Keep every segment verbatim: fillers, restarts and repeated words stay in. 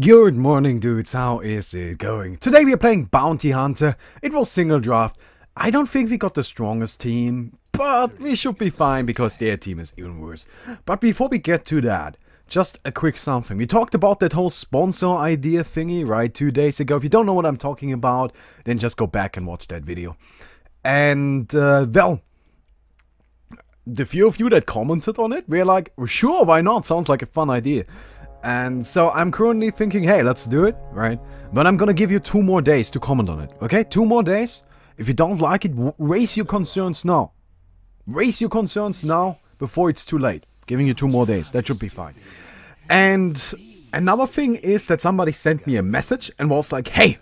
Good morning dudes, how is it going? Today we are playing Bounty Hunter. It was single draft. I don't think we got the strongest team, but we should be fine because their team is even worse. But before we get to that, just a quick something. We talked about that whole sponsor idea thingy, right, two days ago. If you don't know what I'm talking about, then just go back and watch that video. And, uh, well, the few of you that commented on it, we're like, sure, why not? Sounds like a fun idea. And so I'm currently thinking, hey, let's do it, right? But I'm gonna give you two more days to comment on it, okay? Two more days. If you don't like it, raise your concerns now. Raise your concerns now before it's too late. Giving you two more days, that should be fine. And another thing is that somebody sent me a message and was like, hey,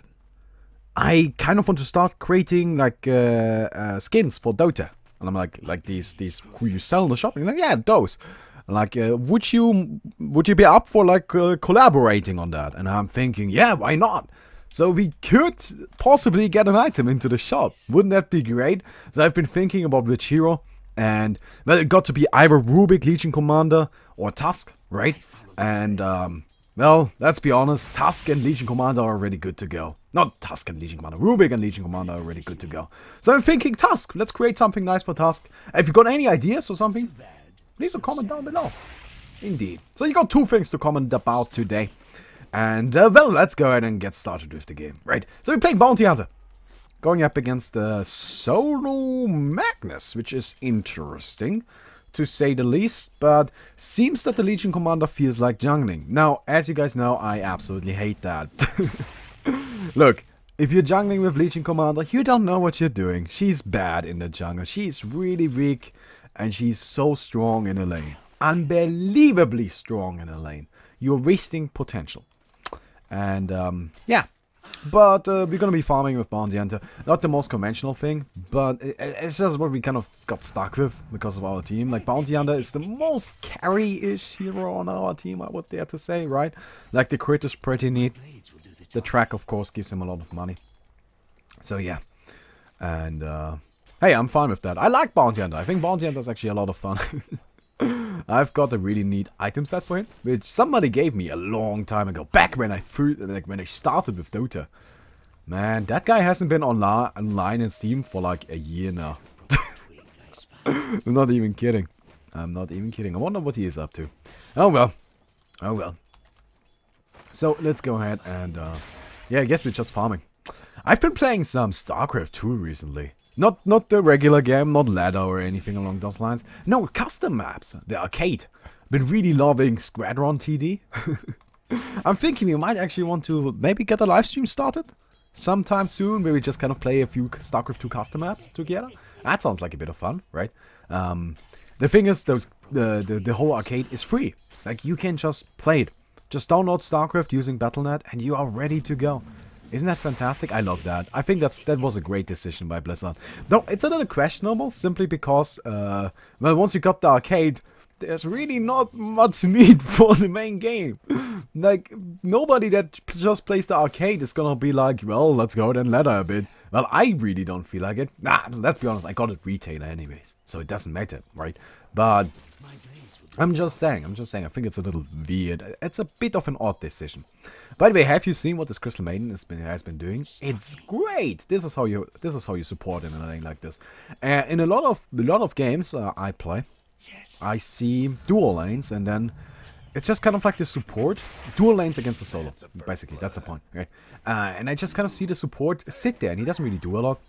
I kind of want to start creating like uh, uh, skins for Dota. And I'm like, like these, these who you sell in the shop? And like, yeah, those. Like, uh, would you would you be up for, like, uh, collaborating on that? And I'm thinking, yeah, why not? So we could possibly get an item into the shop. Wouldn't that be great? So I've been thinking about which hero. And, well, it got to be either Rubick, Legion Commander, or Tusk, right? And, um, well, let's be honest. Tusk and Legion Commander are already good to go. Not Tusk and Legion Commander. Rubick and Legion Commander are already good to go. So I'm thinking Tusk. Let's create something nice for Tusk. If you got any ideas or something, leave a comment down below. Indeed. So you got two things to comment about today. And, uh, well, let's go ahead and get started with the game. Right. So we play Bounty Hunter. Going up against uh, Solo Magnus, which is interesting, to say the least. But seems that the Legion Commander feels like jungling. Now, as you guys know, I absolutely hate that. Look. If you're jungling with Legion Commander, you don't know what you're doing. She's bad in the jungle. She's really weak. And she's so strong in a lane. Unbelievably strong in a lane. You're wasting potential. And, um, yeah. But uh, we're gonna be farming with Bounty Hunter. Not the most conventional thing, but it, it's just what we kind of got stuck with because of our team. Like, Bounty Hunter is the most carry-ish hero on our team, I would dare to say, right? Like, the crit is pretty neat. The track, of course, gives him a lot of money. So, yeah. And, uh... hey, I'm fine with that. I like Bounty Hunter. I think Bounty Hunter is actually a lot of fun. I've got a really neat item set for him, which somebody gave me a long time ago, back when I threw, like when I started with Dota. Man, that guy hasn't been online online in Steam for like a year now. I'm not even kidding. I'm not even kidding. I wonder what he is up to. Oh well. Oh well. So let's go ahead and uh, yeah, I guess we're just farming. I've been playing some Starcraft two recently. Not not the regular game, not ladder or anything along those lines. No, custom maps, the arcade. Been really loving Squadron T D. I'm thinking we might actually want to maybe get a live stream started sometime soon, where we just kind of play a few Starcraft two custom maps together. That sounds like a bit of fun, right? Um, the thing is, those uh, the, the whole arcade is free. Like, you can just play it. Just download Starcraft using Battle dot net and you are ready to go. Isn't that fantastic? I love that. I think that's that was a great decision by Blizzard. Though it's a little questionable, simply because, uh, well, once you got the arcade, there's really not much need for the main game. Like, nobody that just plays the arcade is gonna be like, well, let's go then ladder a bit. Well, I really don't feel like it. Nah, let's be honest, I got it retailer anyways, so it doesn't matter, right? But I'm just saying, I'm just saying, I think it's a little weird. It's a bit of an odd decision. By the way, have you seen what this Crystal Maiden has been, has been doing? It's great! This is how you this is how you support in a lane like this. Uh, in a lot of a lot of games uh, I play, I see dual lanes, and then it's just kind of like the support. Dual lanes against the solo, basically, that's the point, right? Uh, and I just kind of see the support sit there, and he doesn't really do a lot.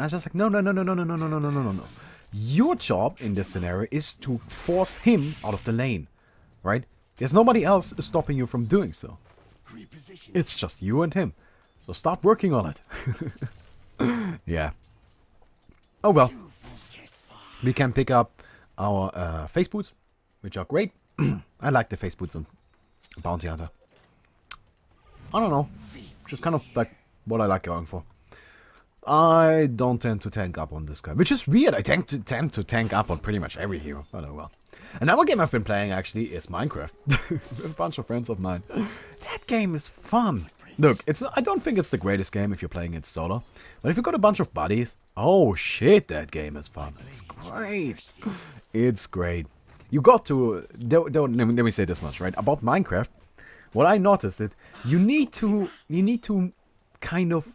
I was just like, no, no, no, no, no, no, no, no, no, no, no, no. Your job in this scenario is to force him out of the lane, right? There's nobody else stopping you from doing so. It's just you and him. So start working on it. Yeah. Oh well. We can pick up our uh, face boots, which are great. I like the face boots on Bounty Hunter. I don't know. Just kind of like what I like going for. I don't tend to tank up on this guy, which is weird. I tend to, tend to tank up on pretty much every hero. Oh, no, well. Another game I've been playing, actually, is Minecraft. With a bunch of friends of mine. That game is fun. Look, it's I don't think it's the greatest game if you're playing it solo. But if you've got a bunch of buddies, oh, shit, that game is fun. It's great. It's great. You got to... Don't, don't, let me say this much, right? About Minecraft, what I noticed is you need to you need to kind of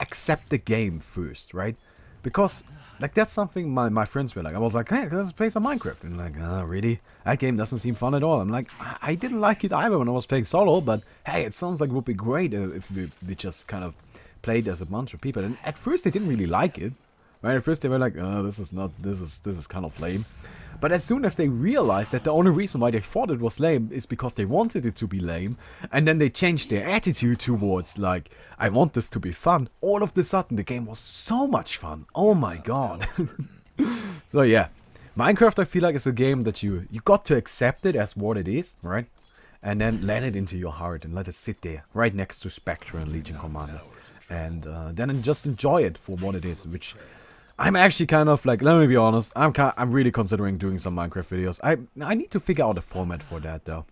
accept the game first, right? Because like that's something my, my friends were like. I was like, hey, let's play some Minecraft. And like, oh, really? That game doesn't seem fun at all. I'm like, I, I didn't like it either when I was playing solo, but hey, it sounds like it would be great uh, if we, we just kind of played as a bunch of people. And at first they didn't really like it. Right? At first they were like, oh, this is not, this is, this is kind of lame. But as soon as they realized that the only reason why they thought it was lame is because they wanted it to be lame, and then they changed their attitude towards, like, I want this to be fun, all of a sudden the game was so much fun. Oh my god. So yeah, Minecraft I feel like is a game that you, you got to accept it as what it is, right? And then let it into your heart and let it sit there, right next to Spectre and Legion Commander. And uh, then just enjoy it for what it is, which... I'm actually kind of like, let me be honest, I'm kind of, I'm really considering doing some Minecraft videos. I I need to figure out a format for that though.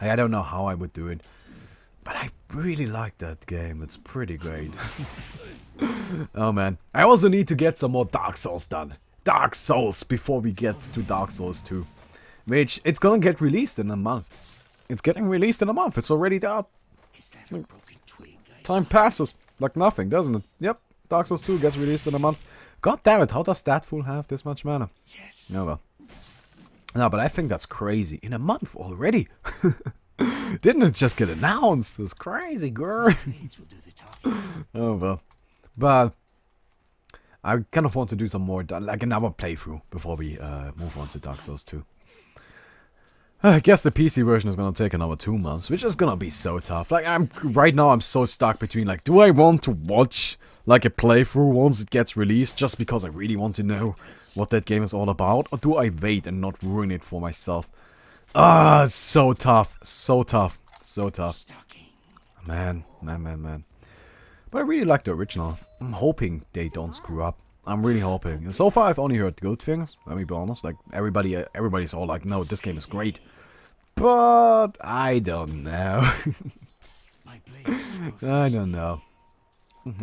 I, I don't know how I would do it, but I really like that game. It's pretty great. Oh man. I also need to get some more Dark Souls done. Dark Souls before we get to Dark Souls two. Which, it's gonna get released in a month. It's getting released in a month. It's already out. Time passes like nothing, doesn't it? Yep. Dark Souls two gets released in a month. God damn it, how does that fool have this much mana? Yes. No, well. No, but I think that's crazy. In a month already. Didn't it just get announced? It's crazy, girl. Oh, well. But I kind of want to do some more, like another playthrough before we uh, move on to Dark Souls two. I guess the P C version is gonna take another two months, which is gonna be so tough. Like, I'm right now I'm so stuck between, like, do I want to watch like a playthrough once it gets released just because I really want to know what that game is all about, or do I wait and not ruin it for myself? Ah, so tough, so tough, so tough. Man, man, man, man. But I really like the original. I'm hoping they don't screw up. I'm really hoping. And so far I've only heard good things, let me be honest. Like, everybody, everybody's all like, no, this game is great. But I don't know. I don't know.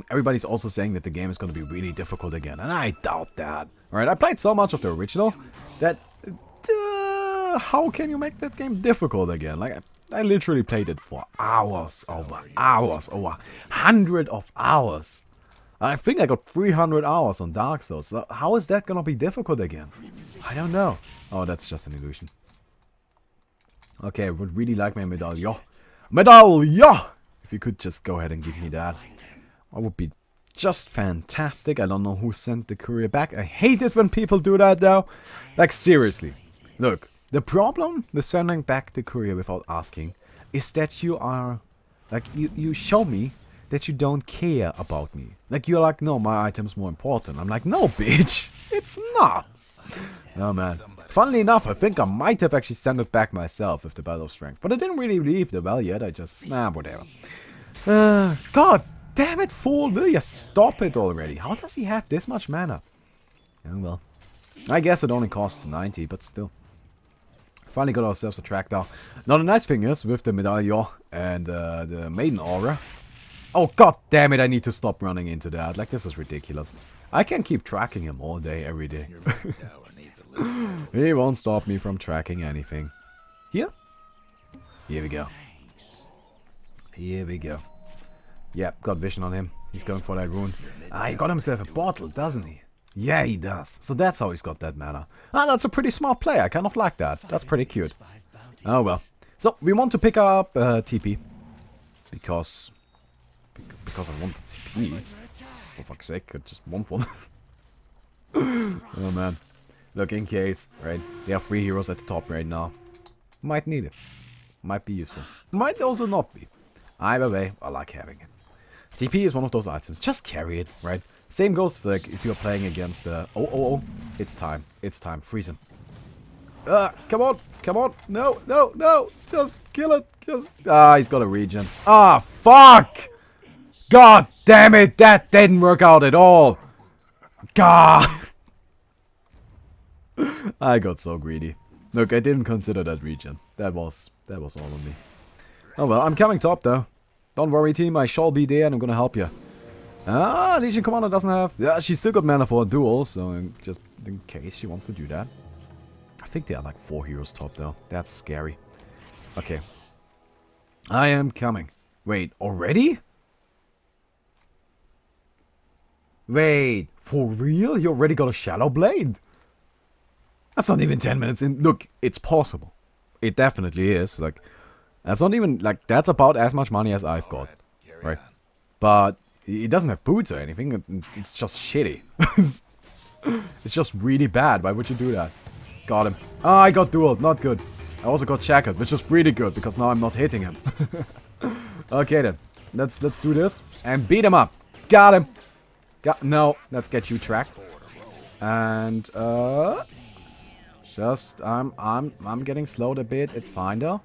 Everybody's also saying that the game is going to be really difficult again, and I doubt that. Alright, I played so much of the original that... Uh, how can you make that game difficult again? Like, I, I literally played it for hours over hours over hundred of hours. I think I got three hundred hours on Dark Souls. So how is that going to be difficult again? I don't know. Oh, that's just an illusion. Okay, I would really like my medallion. Medallion! If you could just go ahead and give me that. That would be just fantastic. I don't know who sent the courier back. I hate it when people do that though. Like, seriously. Look, the problem with sending back the courier without asking is that you are... Like, you, you show me that you don't care about me. Like, you're like, no, my item's more important. I'm like, no, bitch. It's not. Oh, man. Funnily enough, I think I might have actually sent it back myself with the battle strength. But I didn't really leave the well yet. I just... Nah, whatever. Uh, God. Damn it, fool! Will you stop it already? How does he have this much mana? Oh well. I guess it only costs ninety, but still. Finally got ourselves a track down. Now the nice thing is, with the medallion and uh, the maiden aura... Oh god damn it, I need to stop running into that. Like, this is ridiculous. I can keep tracking him all day, every day. He won't stop me from tracking anything. Here? Here we go. Here we go. Yeah, got vision on him. He's going for that rune. Ah, he got himself a bottle, doesn't he? Yeah, he does. So that's how he's got that mana. Ah, that's a pretty smart play. I kind of like that. That's pretty cute. Oh, well. So, we want to pick up uh, T P. Because... Because I want the T P. For fuck's sake, I just want one. Oh, man. Look, in case, right? There are three heroes at the top right now. Might need it. Might be useful. Might also not be. Either way, I like having it. T P is one of those items. Just carry it, right? Same goes like if you're playing against the... Uh, oh, oh, oh. It's time. It's time. Freeze him. Ah, come on. Come on. No, no, no. Just kill it. Just... Ah, he's got a regen. Ah, fuck! God damn it. That didn't work out at all. God. I got so greedy. Look, I didn't consider that regen. That was... That was all on me. Oh well, I'm coming top though. Don't worry, team. I shall be there, and I'm gonna help you. Ah, Legion Commander doesn't have... Yeah, she's still got mana for a duel, so just in case she wants to do that. I think there are like four heroes top though. That's scary. Okay. I am coming. Wait, already? Wait, for real? You already got a Shadow Blade? That's not even ten minutes in. Look, it's possible. It definitely is. Like, that's not even, like, that's about as much money as I've got. Right? But it doesn't have boots or anything. It's just shitty. It's just really bad. Why would you do that? Got him. Ah, oh, I got dueled. Not good. I also got Shackle, which is pretty good because now I'm not hitting him. Okay then. Let's let's do this and beat him up. Got him. Got no. Let's get you tracked. And uh just I'm I'm I'm getting slowed a bit. It's fine though.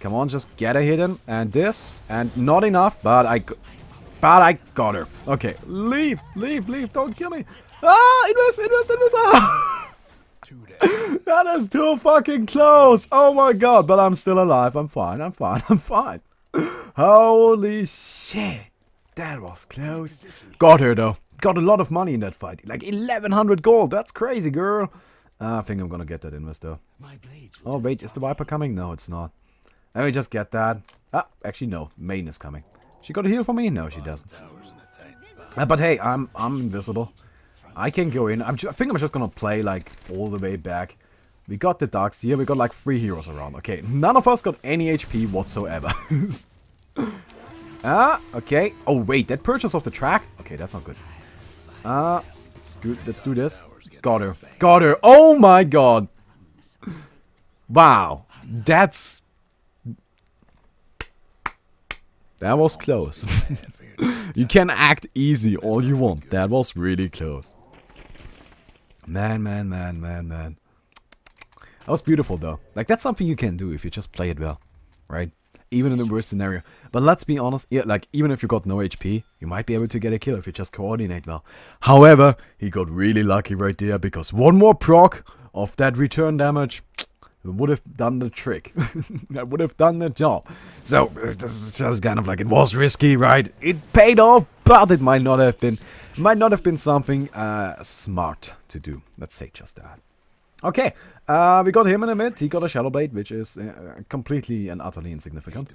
Come on, just get a hit in and this and not enough, but I but I got her. Okay. Leave. Leave. Leave. Don't kill me. Ah, it was it was it was ah. That is too fucking close! Oh my god, but I'm still alive. I'm fine, I'm fine, I'm fine. Holy shit. That was close. Got her though. Got a lot of money in that fight. Like eleven hundred gold. That's crazy, girl. Uh, I think I'm gonna get that Invis though. Oh wait, is the Viper coming? No, it's not. Let me just get that. Ah, actually no. Maiden is coming. She got a heal for me? No, she doesn't. Uh, but hey, I'm I'm invisible. I can go in. I'm I think I'm just gonna play like all the way back. We got the Dark Seer. We got like three heroes around. Okay, none of us got any H P whatsoever. Ah, okay. Oh wait, that purchase of the track. Okay, that's not good. Ah, uh, let's do let's do this. Got her. Got her. Oh my god. Wow, that's that was close. You can act easy all you want. That was really close. Man, man, man, man, man. That was beautiful, though. Like, that's something you can do if you just play it well, right? Even in the worst scenario. But let's be honest, yeah, like, even if you got no H P, you might be able to get a kill if you just coordinate well. However, he got really lucky right there, because one more proc of that return damage would have done the trick. That would have done the job. So, this is just kind of like, it was risky, right? It paid off, but it might not have been, might not have been something uh, smart to do. Let's say just that. Okay, uh, we got him in a mid. He got a Shadow Blade, which is uh, completely and utterly insignificant.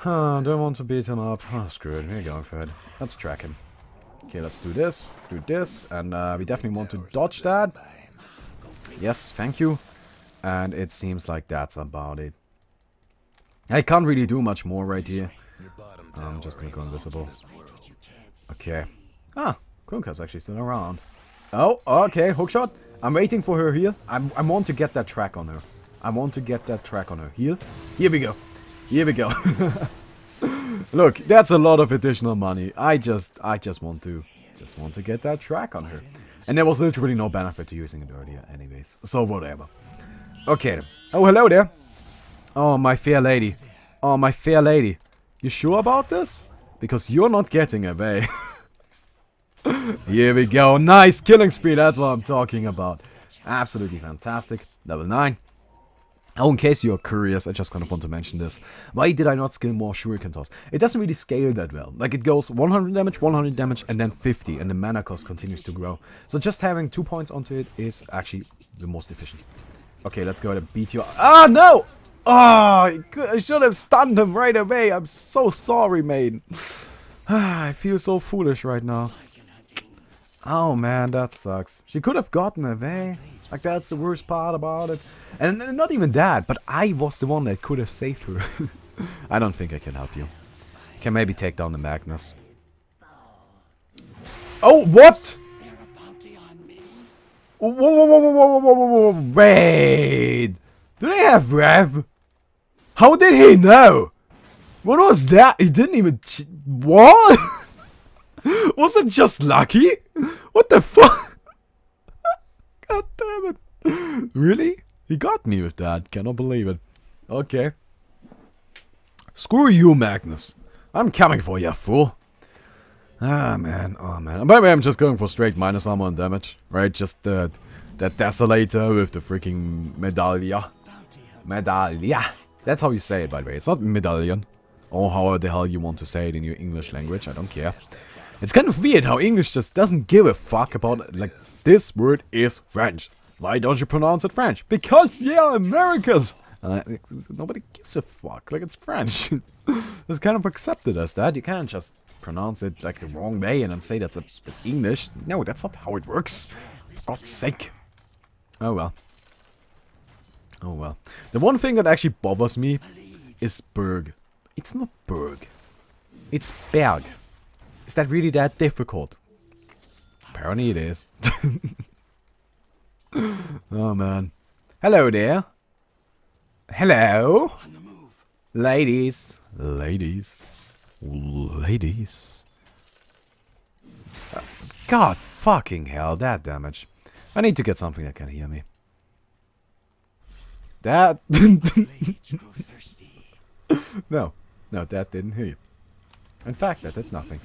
Huh, don't want to beat him up. Oh, screw it, we're going for it. Let's track him. Okay, let's do this, do this, and uh, we definitely want to dodge that. Yes, thank you. And it seems like that's about it. I can't really do much more right here. I'm just gonna go invisible. Okay. Ah, Kunkka's actually still around. Oh, okay, hookshot. I'm waiting for her heal. I'm, I want to get that track on her. I want to get that track on her heal. Here we go. Here we go. Look, that's a lot of additional money. I just, I just want to, just want to get that track on her. And there was literally no benefit to using it earlier, anyways. So whatever. Okay. Oh, hello there. Oh, my fair lady. Oh, my fair lady. You sure about this? Because you're not getting away. Here we go. Nice killing spree. That's what I'm talking about. Absolutely fantastic. Level nine. Oh, in case you're curious, I just kind of want to mention this. Why did I not skill more shuriken toss? It doesn't really scale that well. Like, it goes one hundred damage, one hundred damage, and then fifty. And the mana cost continues to grow. So just having two points onto it is actually the most efficient. Okay, let's go ahead and beat you. Ah, no! Ah, oh, I should have stunned him right away. I'm so sorry, maiden. I feel so foolish right now. Oh, man, that sucks. She could have gotten away. Like, that's the worst part about it. And not even that, but I was the one that could have saved her. I don't think I can help you. Can maybe take down the Magnus. Oh, what? Whoa, whoa, whoa, whoa, whoa, whoa, whoa, wait! Do they have Rev? How did he know? What was that? He didn't even... What? Was it just lucky? What the fuck? God damn it. Really? He got me with that. Cannot believe it. Okay. Screw you, Magnus. I'm coming for you, fool. Ah, man, oh man. By the way, I'm just going for straight minus armor and damage, right? Just that, that Desolator with the freaking Medallion. Medallion. That's how you say it, by the way. It's not Medallion. Or however the hell you want to say it in your English language, I don't care. It's kind of weird how English just doesn't give a fuck about, like, this word is French. Why don't you pronounce it French? Because we are Americans! Uh, nobody gives a fuck, like it's French. It's kind of accepted as that. You can't just pronounce it like the wrong way and then say that's, a, that's English. No, that's not how it works. For God's sake. Oh well. Oh well. The one thing that actually bothers me is Berg. It's not Berg. It's Berg. Is that really that difficult? Apparently it is. Oh man. Hello there. Hello. Ladies. Ladies. Ladies. Uh, God fucking hell, that damage. I need to get something that can hear me. That... No. No, that didn't hear you. In fact, that did nothing.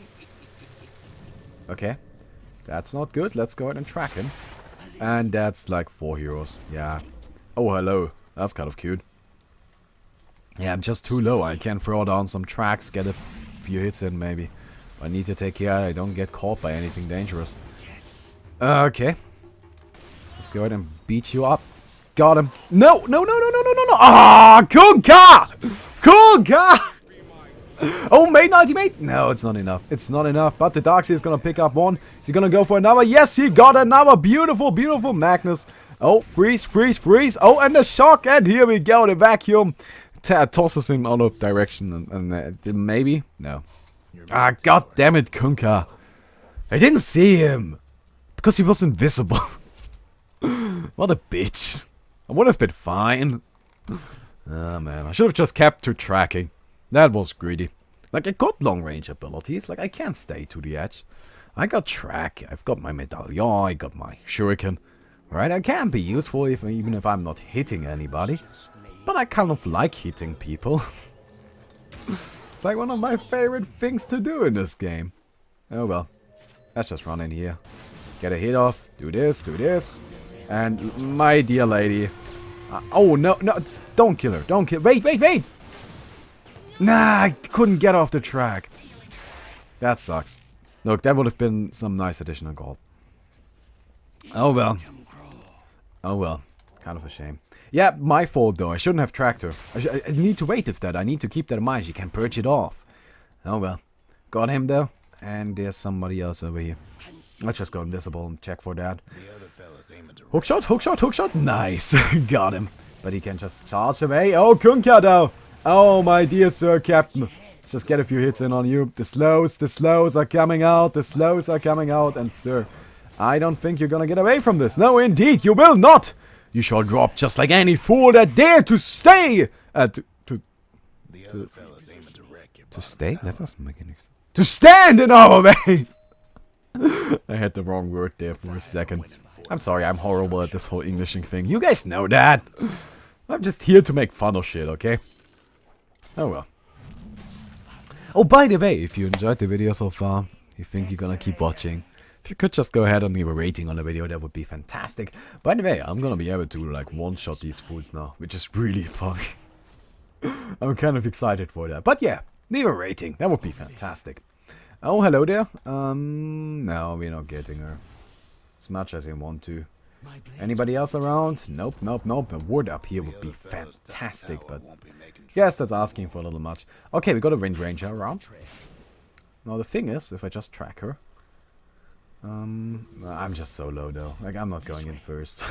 Okay. That's not good. Let's go ahead and track him. And that's like four heroes. Yeah. Oh, hello. That's kind of cute. Yeah, I'm just too low. I can throw down some tracks, get a few hits in maybe. I need to take care I don't get caught by anything dangerous. Okay. Let's go ahead and beat you up. Got him. No, no, no, no, no, no, no, no. Ah, Kunkka! Kunkka! Oh, maiden ultimate? No, it's not enough. It's not enough, but the Dark Seer is going to pick up one. He's going to go for another. Yes, he got another. Beautiful, beautiful Magnus. Oh, freeze, freeze, freeze. Oh, and the shock. And here we go. The vacuum T tosses him out of direction. And, and uh, maybe? No. Ah, god damn it, Kunkka. I didn't see him. Because he was invisible. What a bitch. I would have been fine. Oh, man. I should have just kept to tracking. That was greedy. Like, I got long-range abilities. Like, I can't stay to the edge. I got track. I've got my medallion. I got my shuriken. Right? I can be useful if, even if I'm not hitting anybody. But I kind of like hitting people. It's like one of my favorite things to do in this game. Oh, well. Let's just run in here. Get a hit off. Do this. Do this. And my dear lady. Uh, oh, no. No. Don't kill her. Don't kill. Wait, wait, wait. Nah, I couldn't get off the track. That sucks. Look, that would have been some nice additional gold. Oh well. Oh well. Kind of a shame. Yeah, my fault though. I shouldn't have tracked her. I, I need to wait with that. I need to keep that in mind. She can purge it off. Oh well. Got him though. And there's somebody else over here. Let's just go invisible and check for that. Hookshot, hookshot, hookshot. Nice. Got him. But he can just charge away. Oh, Kunkka though. Oh, my dear sir, captain. Let's just get a few hits in on you. The slows, the slows are coming out. The slows are coming out. And, sir, I don't think you're gonna get away from this. No, indeed, you will not. You shall drop just like any fool that dare to stay. Uh, to, to, the other to, fellas aiming to wreck your to stay? That doesn't make any sense. To stand in our way. I had the wrong word there for a second. I'm sorry, I'm horrible at this whole Englishing thing. You guys know that. I'm just here to make fun of shit, okay? Oh well. Oh, by the way, if you enjoyed the video so far, you think you're gonna keep watching, if you could just go ahead and leave a rating on the video, that would be fantastic. By the way, I'm gonna be able to like one-shot these fools now, which is really fun. I'm kind of excited for that. But yeah, leave a rating, that would be fantastic. Oh, hello there. Um, no, we're not getting her. As much as you want to. Anybody else around? Nope, nope, nope. A ward up here would be fantastic, but yes, that's asking for a little much. Okay, we got a Wind Ranger around. Now the thing is, if I just track her, um, I'm just so low though. Like I'm not going in first.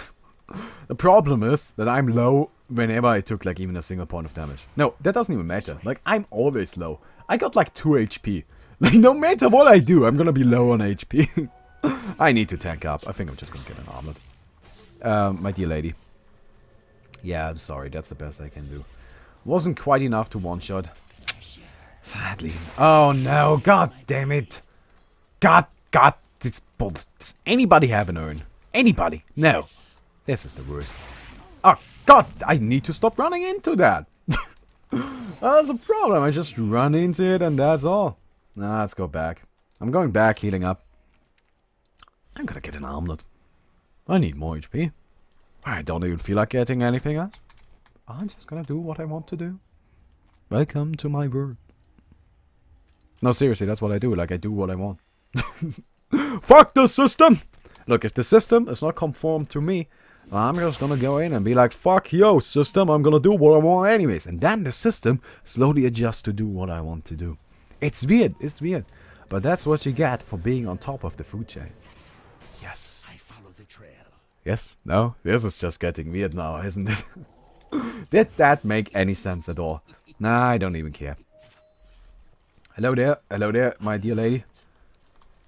The problem is that I'm low whenever I took like even a single point of damage. No, that doesn't even matter. Like I'm always low. I got like two H P. Like no matter what I do, I'm gonna be low on H P. I need to tank up. I think I'm just gonna get an armlet. Um, my dear lady. Yeah, I'm sorry. That's the best I can do. Wasn't quite enough to one-shot. Sadly. Oh, no. God damn it. God, God. This bull. Does anybody have an urn? Anybody? No. This is the worst. Oh, God. I need to stop running into that. That's a problem. I just run into it and that's all. Nah, let's go back. I'm going back, healing up. I'm gonna get an armlet. I need more H P. I don't even feel like getting anything else. I'm just gonna do what I want to do. Welcome to my world. No, seriously, that's what I do. Like, I do what I want. Fuck the system! Look, if the system is not conform to me, I'm just gonna go in and be like, fuck yo system, I'm gonna do what I want anyways. And then the system slowly adjusts to do what I want to do. It's weird, it's weird. But that's what you get for being on top of the food chain. Yes. I follow the trail. Yes? No? This is just getting weird now, isn't it? Did that make any sense at all? Nah, I don't even care. Hello there, hello there, my dear lady.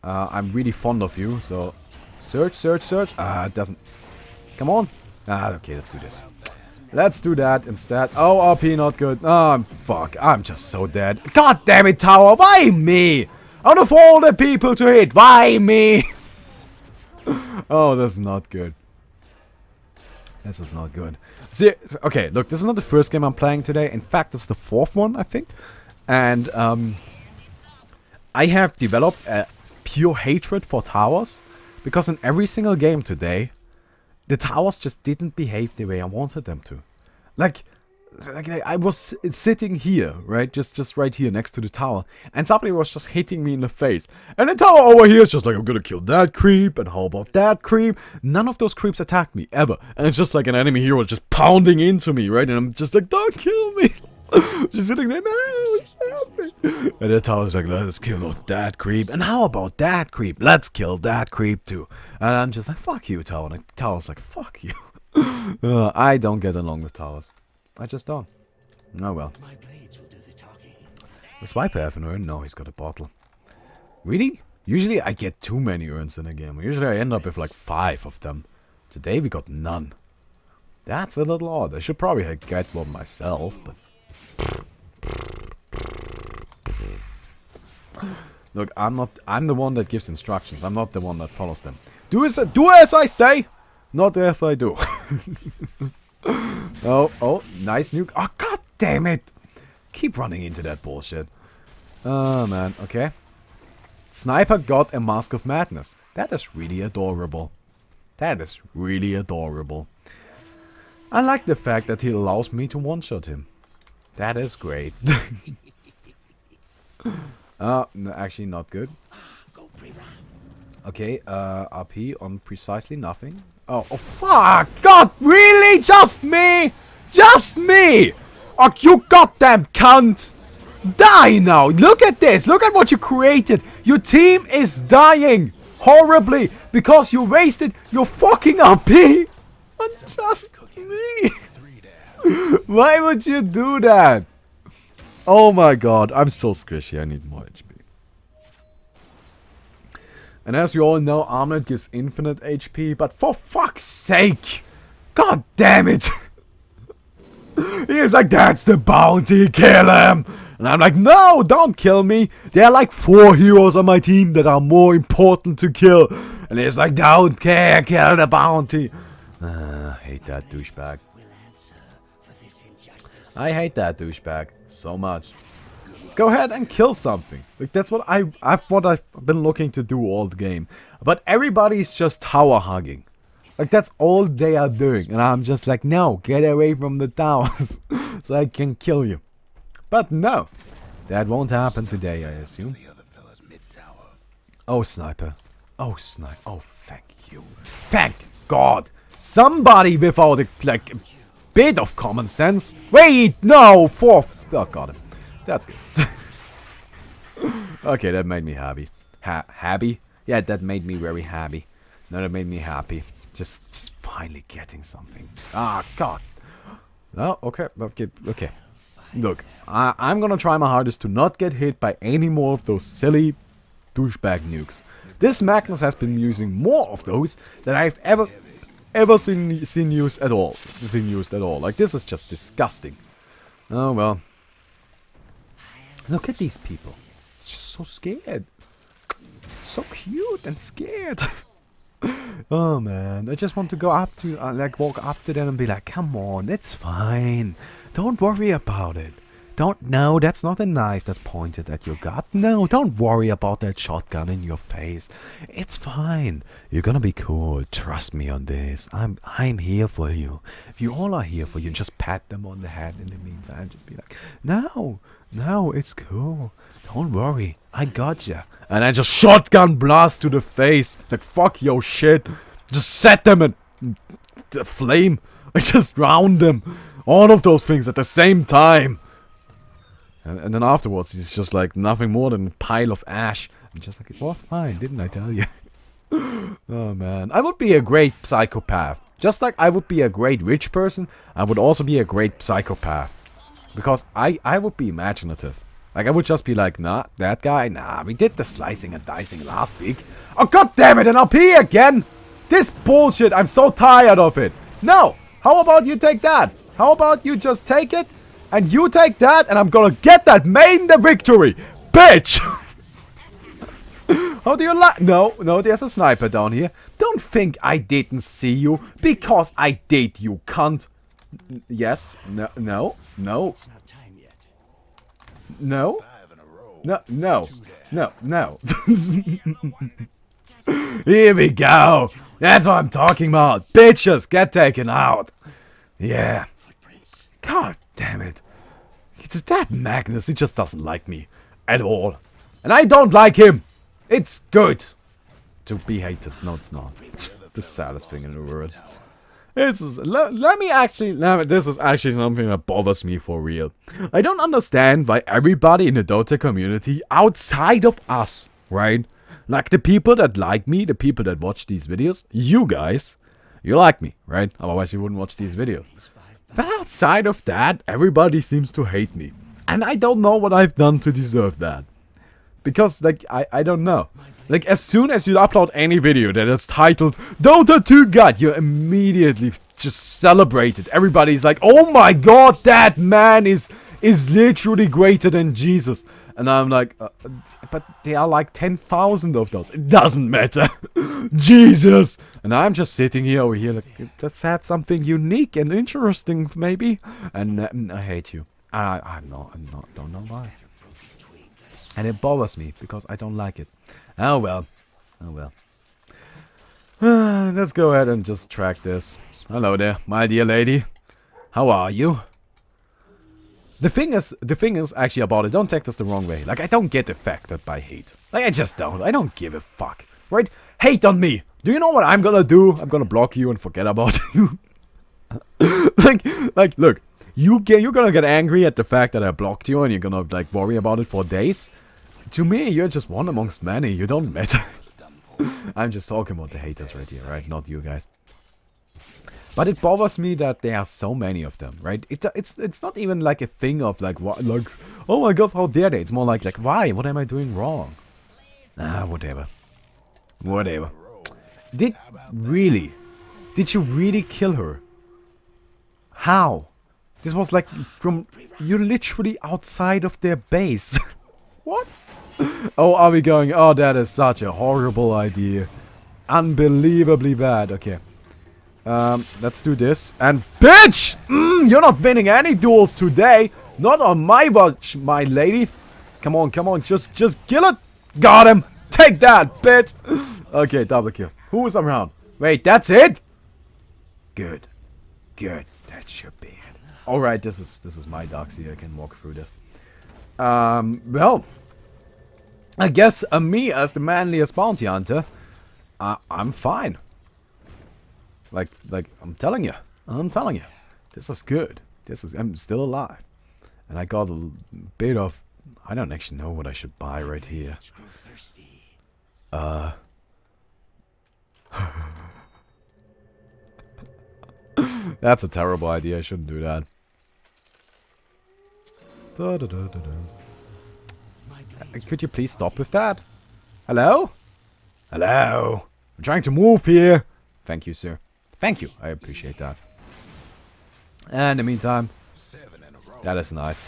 Uh, I'm really fond of you, so... Search, search, search. Ah, uh, it doesn't... Come on. Ah, okay, let's do this. Let's do that instead. Oh, R P not good. Oh, I'm... Fuck, I'm just so dead. God damn it, tower! Why me? Out of all the people to hit, why me? Oh, that's not good. This is not good. See, okay, look, this is not the first game I'm playing today. In fact, it's the fourth one, I think. And, um... I have developed a pure hatred for towers. Because in every single game today, the towers just didn't behave the way I wanted them to. Like... Like I was sitting here, right, just just right here next to the tower, and somebody was just hitting me in the face. And the tower over here is just like, I'm gonna kill that creep, and how about that creep? None of those creeps attacked me, ever. And it's just like an enemy hero just pounding into me, right, and I'm just like, don't kill me. She's sitting there, no, stop me. And the tower's like, let's kill that creep, and how about that creep? Let's kill that creep too. And I'm just like, fuck you, tower. And the tower's like, fuck you. uh, I don't get along with towers. I just don't. Oh well. My blades will do the talking. Does Viper have an urn? No, he's got a bottle. Really? Usually I get too many urns in a game. Usually I end up with like five of them. Today we got none. That's a little odd. I should probably get one myself, but... Look, I'm not... I'm the one that gives instructions. I'm not the one that follows them. Do as, do as I say, not as I do. Oh, oh, nice nuke. Oh, god damn it. Keep running into that bullshit. Oh, man. Okay. Sniper got a Mask of Madness. That is really adorable. That is really adorable. I like the fact that he allows me to one-shot him. That is great. uh, no, actually, not good. Okay, uh, R P on precisely nothing. Oh, oh, fuck! God, really? Just me? Just me? Oh, you goddamn cunt! Die now! Look at this! Look at what you created! Your team is dying! Horribly! Because you wasted your fucking R P! On just me! Why would you do that? Oh my god, I'm so squishy, I need more H P. And as you all know, Armlet gives infinite H P, but for fuck's sake! God damn it! He's like, that's the bounty, kill him! And I'm like, no, don't kill me! There are like four heroes on my team that are more important to kill! And he's like, don't care, kill the bounty! Uh, I hate that douchebag. I hate that douchebag so much. Let's go ahead and kill something. Like that's what I, I've what I've been looking to do all the game. But everybody's just tower hugging. Like that's all they are doing, and I'm just like, no, get away from the towers, so I can kill you. But no, that won't happen today, I assume. Oh sniper, oh sniper, oh thank you, thank God, somebody without a, like a bit of common sense. Wait, no, for oh God. That's good. Okay, that made me happy. Ha happy? Yeah, that made me very happy. No, that made me happy. Just, just finally getting something. Ah, God. No, okay, okay, okay. Look, I, I'm gonna try my hardest to not get hit by any more of those silly douchebag nukes. This Magnus has been using more of those than I've ever, ever seen seen used at all. Seen used at all. Like this is just disgusting. Oh well. Look at these people. It's just so scared. So cute and scared. Oh man, I just want to go up to, uh, like walk up to them and be like, come on, it's fine. Don't worry about it. Don't, no, that's not a knife that's pointed at your gut. No, don't worry about that shotgun in your face. It's fine. You're gonna be cool. Trust me on this. I'm, I'm here for you. If you all are here for you, just pat them on the head in the meantime. Just be like, no. No, it's cool. Don't worry. I gotcha. And I just shotgun blast to the face. Like, fuck your shit. Just set them and the flame. I just drowned them. All of those things at the same time. And, and then afterwards, it's just like nothing more than a pile of ash. And just like, it was fine, didn't I tell you? Oh man, I would be a great psychopath. Just like I would be a great rich person, I would also be a great psychopath. Because I, I would be imaginative. Like, I would just be like, nah, that guy, nah, we did the slicing and dicing last week. Oh, god damn it, an R P again? This bullshit, I'm so tired of it. No, how about you take that? How about you just take it, and you take that, and I'm gonna get that maiden the victory, bitch! How do you like? No, no, there's a sniper down here. Don't think I didn't see you, because I did, you cunt. N yes, no, no, no. No, no, no, no, no. Here we go. That's what I'm talking about. Bitches get taken out. Yeah. God damn it. It's that Magnus. He just doesn't like me at all. And I don't like him. It's good to be hated. No, it's not. It's the saddest thing in the world. It's, let, let me actually, let, this is actually something that bothers me for real. I don't understand why everybody in the Dota community outside of us, right? Like the people that like me, the people that watch these videos, you guys, you like me, right? Otherwise you wouldn't watch these videos. But outside of that, everybody seems to hate me. And I don't know what I've done to deserve that. Because, like, I, I don't know. Like, as soon as you upload any video that is titled Dota two God, you're immediately just celebrated. Everybody's like, oh my god, that man is is literally greater than Jesus. And I'm like, uh, but there are like ten thousand of those. It doesn't matter. Jesus. And I'm just sitting here over here like, let's have something unique and interesting, maybe. And uh, I hate you. I, I know, I'm not, don't know why. And it bothers me, because I don't like it. Oh well. Oh well. Let's go ahead and just track this. Hello there, my dear lady. How are you? The thing is, the thing is actually about it, don't take this the wrong way. Like, I don't get affected by hate. Like, I just don't. I don't give a fuck. Right? Hate on me. Do you know what I'm gonna do? I'm gonna block you and forget about you. like, like, look. You get, you're gonna get angry at the fact that I blocked you and you're gonna like worry about it for days. To me, you're just one amongst many, you don't matter. I'm just talking about the haters right here, right? Not you guys. But it bothers me that there are so many of them, right? It, it's it's not even like a thing of like, what, like, oh my god, how dare they? It's more like, like, why? What am I doing wrong? Ah, whatever. Whatever. Did, really? Did you really kill her? How? This was like from, you're literally outside of their base. What? Oh, are we going? Oh, that is such a horrible idea. Unbelievably bad. Okay. Um, let's do this. And bitch! Mm, you're not winning any duels today. Not on my watch, my lady. Come on, come on. Just, just kill it. Got him. Take that, bitch. Okay, double kill. Who was around? Wait, that's it? Good. Good. That should be. Alright, this is this is my Dark Seer. I can walk through this. Um, well, I guess uh, me as the manliest bounty hunter, uh, I'm fine. Like, like I'm telling you, I'm telling you, this is good. This is, I'm still alive, and I got a bit of. I don't actually know what I should buy right here. Uh. That's a terrible idea. I shouldn't do that. Da, da, da, da, da. Could you please stop with that? Hello? Hello? I'm trying to move here. Thank you, sir. Thank you. I appreciate that. And in the meantime, that is nice.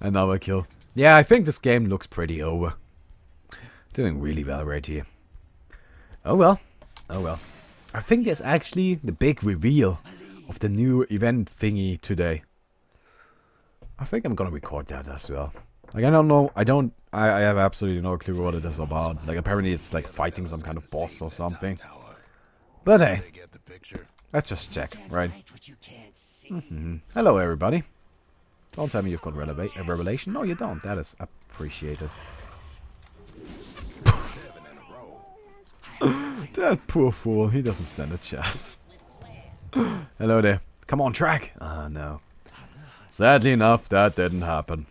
Another kill. Yeah, I think this game looks pretty over. Doing really well right here. Oh well. Oh well. I think there's actually the big reveal of the new event thingy today. I think I'm gonna record that as well. Like, I don't know, I don't, I, I have absolutely no clue what it is about. Like, apparently it's like fighting some kind of boss or something. But hey, let's just check, right? Mm-hmm. Hello everybody. Don't tell me you've got releva- a revelation. No, you don't. That is appreciated. That poor fool, he doesn't stand a chance. Hello there. Come on, Track! Ah, no. Sadly enough, that didn't happen.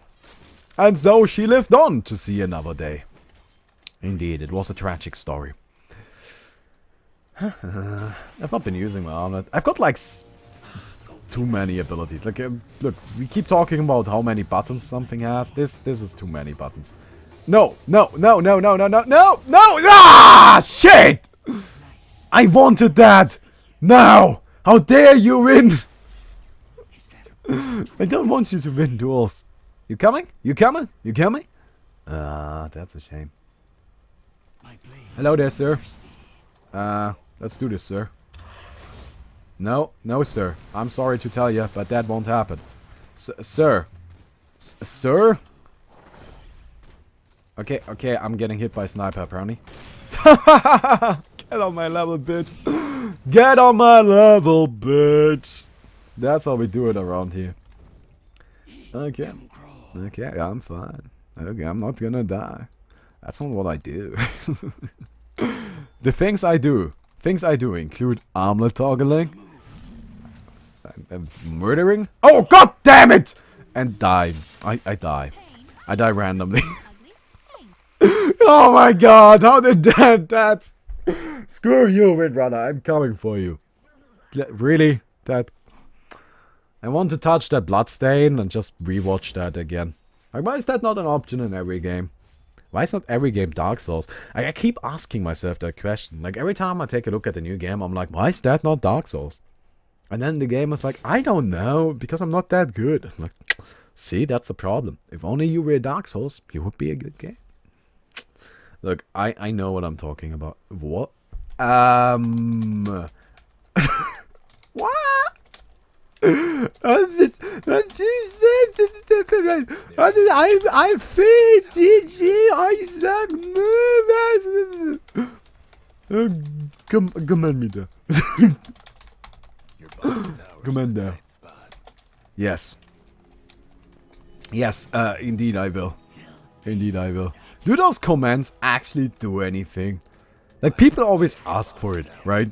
And so she lived on to see another day. Indeed, it was a tragic story. I've not been using my armlet. I've got like s too many abilities. Like, uh, look, we keep talking about how many buttons something has. This, this is too many buttons. No, no, no, no, no, no, no, no, no! Ah, shit! I wanted that. Now, how dare you win? I don't want you to win duels. You coming? You coming? You coming? Ah, uh, that's a shame. Hello there, sir. Uh, let's do this, sir. No, no, sir. I'm sorry to tell you, but that won't happen. S sir. S sir? Okay, okay, I'm getting hit by a sniper, apparently. Get on my level, bitch. Get on my level, bitch. That's how we do it around here. Okay. Okay, I'm fine. Okay, I'm not gonna die. That's not what I do. The things I do, things I do include armlet toggling, and, and murdering. Oh god damn it! And die. I, I die. I die randomly. Oh my god! How did that? That? Screw you, Windrunner! I'm coming for you. Really? That? I want to touch that bloodstain and just rewatch that again. Like, why is that not an option in every game? Why is not every game Dark Souls? I, I keep asking myself that question. Like, every time I take a look at a new game, I'm like, why is that not Dark Souls? And then the game is like, I don't know, because I'm not that good. I'm like, see, that's the problem. If only you were Dark Souls, you would be a good game. Look, I, I know what I'm talking about. What? Um... What? I I feel G G. I suck. Come command me there. Command there. Yes. Yes. Uh, indeed, I will. Indeed, I will. Do those commands actually do anything? Like, people always ask for it, right?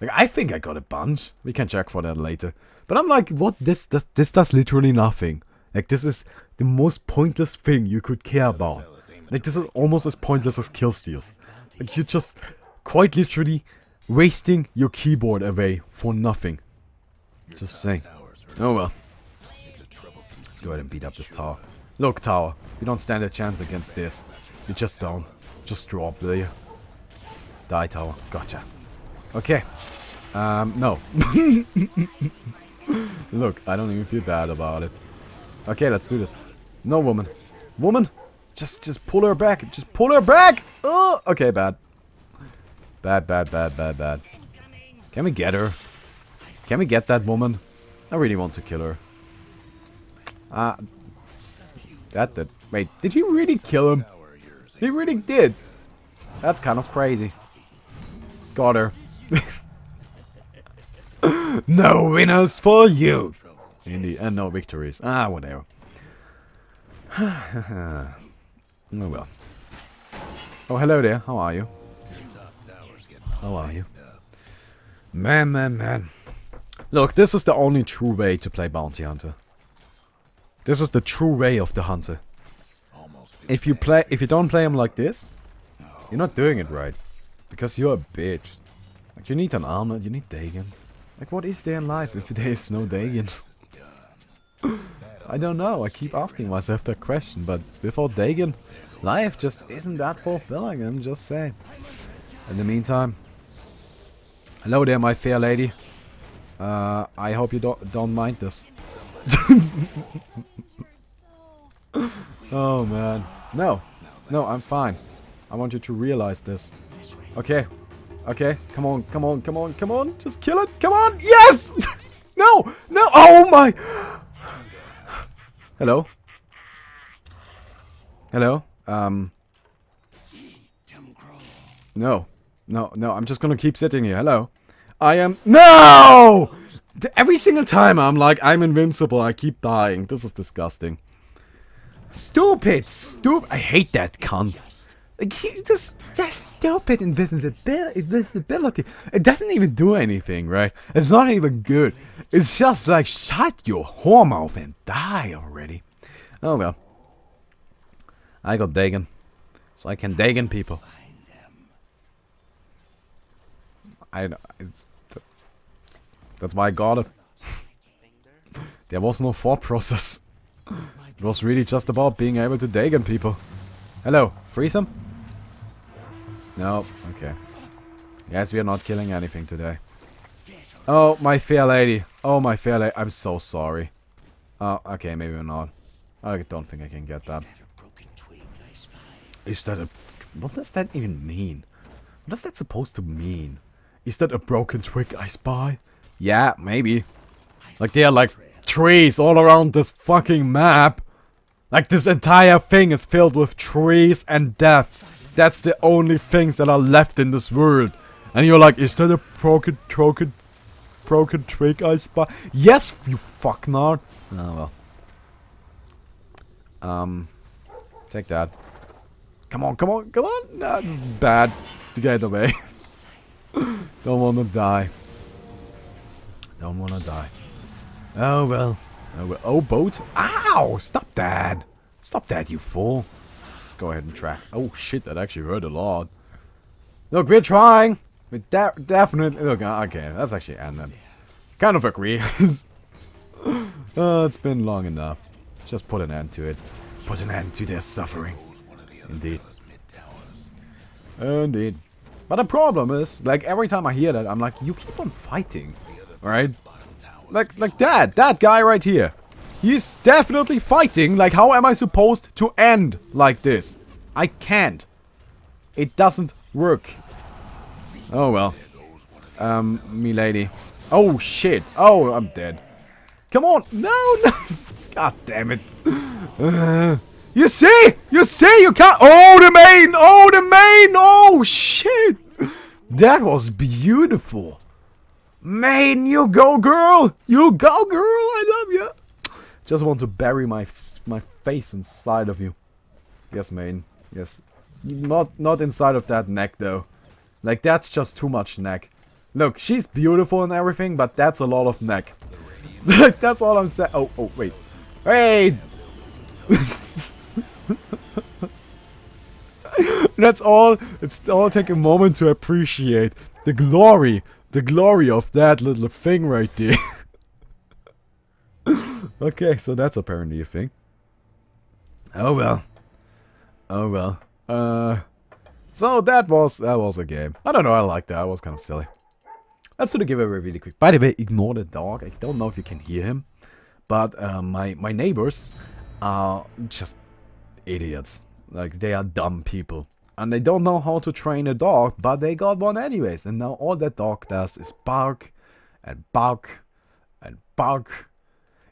Like, I think I got a bunch. We can check for that later. But I'm like, what? This does this does literally nothing. Like, this is the most pointless thing you could care about. Like, this is almost as pointless as kill steals. Like, you're just quite literally wasting your keyboard away for nothing. Just saying. Oh well. Let's go ahead and beat up this tower. Look, tower, you don't stand a chance against this. You just don't. Just drop, will you? Die, tower. Gotcha. Okay. Um, no. Look, I don't even feel bad about it. Okay, let's do this. No, woman. Woman! Just just pull her back. Just pull her back! Oh, okay, bad. Bad, bad, bad, bad, bad. Can we get her? Can we get that woman? I really want to kill her. Ah. Uh, that did. Wait, did he really kill him? He really did. That's kind of crazy. Got her. No winners for you. Indeed, and no victories. Ah, whatever. Oh well. Oh, hello there. How are you? How are you? Man, man, man. Look, this is the only true way to play Bounty Hunter. This is the true way of the hunter. If you play, if you don't play him like this, you're not doing it right, because you're a bitch. Like, you need an armlet. You need Dagon. Like, what is there in life if there is no Dagon? I don't know, I keep asking myself that question, but without Dagon, life just isn't that fulfilling, I'm just saying. In the meantime... Hello there, my fair lady. Uh, I hope you don't, don't mind this. Oh man. No, no, I'm fine. I want you to realize this. Okay. Okay, come on, come on, come on, come on, just kill it, come on, yes! No, no, oh my! Hello? Hello? Um... No, no, no, I'm just gonna keep sitting here, hello? I am- No! Every single time I'm like, I'm invincible, I keep dying, this is disgusting. Stupid, stupid, I hate that cunt. Like, you just, that's stupid in business invisibility. It doesn't even do anything, right? It's not even good. It's just like, shut your whore mouth and die already. Oh well. I got Dagon. So I can Dagon people. I know, it's... That's why I got it. There was no thought process. It was really just about being able to Dagon people. Hello, freeze them? No, okay. Yes, we are not killing anything today. Oh, my fair lady. Oh, my fair lady. I'm so sorry. Oh, okay, maybe we're not. I don't think I can get that. Is that a... What does that even mean? What is that supposed to mean? Is that a broken twig I spy? Yeah, maybe. Like, there are like trees all around this fucking map. Like, this entire thing is filled with trees and death. That's the only things that are left in this world. And you're like, is that a broken, broken, broken twig I spy? Yes, you fuck nerd. Oh well. Um, take that. Come on, come on, come on. That's bad. Get away. Don't wanna die. Don't wanna die. Oh well. Oh, well. Oh boat. Ow! Stop that. Stop that, you fool. Let's go ahead and track. Oh shit, that actually hurt a lot. Look, we're trying. We de definitely. Look, okay, that's actually ended. Kind of agree. uh, it's been long enough. Just put an end to it. Put an end to their suffering. Indeed. Indeed. But the problem is, like, every time I hear that, I'm like, you keep on fighting, right? Like, like that, that guy right here. He's definitely fighting. Like, how am I supposed to end like this? I can't. It doesn't work. Oh, well. Um, milady. Oh, shit. Oh, I'm dead. Come on. No, no. God damn it. Uh, you see? You see? You can't. Oh, the main. Oh, the main. Oh, shit. That was beautiful. Maiden, you go, girl! You go, girl! I love you! Just want to bury my my face inside of you. Yes, Maiden. Yes. Not, not inside of that neck, though. Like, that's just too much neck. Look, she's beautiful and everything, but that's a lot of neck. That's all I'm saying. Oh, oh, wait. Hey! That's all. It's all take a moment to appreciate. The glory. The glory of that little thing right there. Okay, so that's apparently a thing. Oh well. Oh well. Uh, so that was that was a game. I don't know, I liked that. I was kind of silly. Let's do the giveaway really quick. By the way, ignore the dog. I don't know if you can hear him. But uh, my, my neighbors are just idiots. Like, they are dumb people. And they don't know how to train a dog, but they got one anyways. And now all that dog does is bark and bark and bark.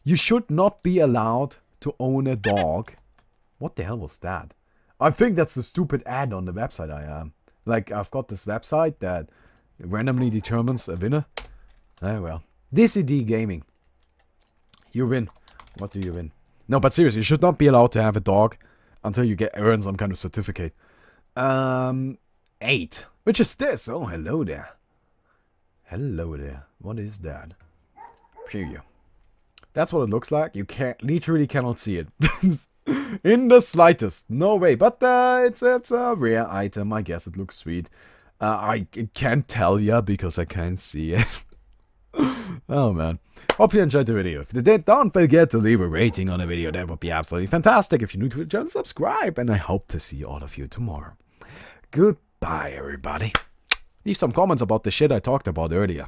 You should not be allowed to own a dog. What the hell was that? I think that's the stupid ad on the website I am. Like, I've got this website that randomly determines a winner. Oh well. D C D Gaming. You win. What do you win? No, but seriously, you should not be allowed to have a dog until you get earn some kind of certificate. Um, eight. Which is this? Oh, hello there. Hello there. What is that? Preview. That's what it looks like. You can't, literally cannot see it. In the slightest. No way. But uh, it's it's a rare item. I guess it looks sweet. Uh, I can't tell ya because I can't see it. Oh man. Hope you enjoyed the video. If you did, don't forget to leave a rating on the video. That would be absolutely fantastic. If you're new to the channel, subscribe. And I hope to see all of you tomorrow. Goodbye, everybody. Leave some comments about the shit I talked about earlier.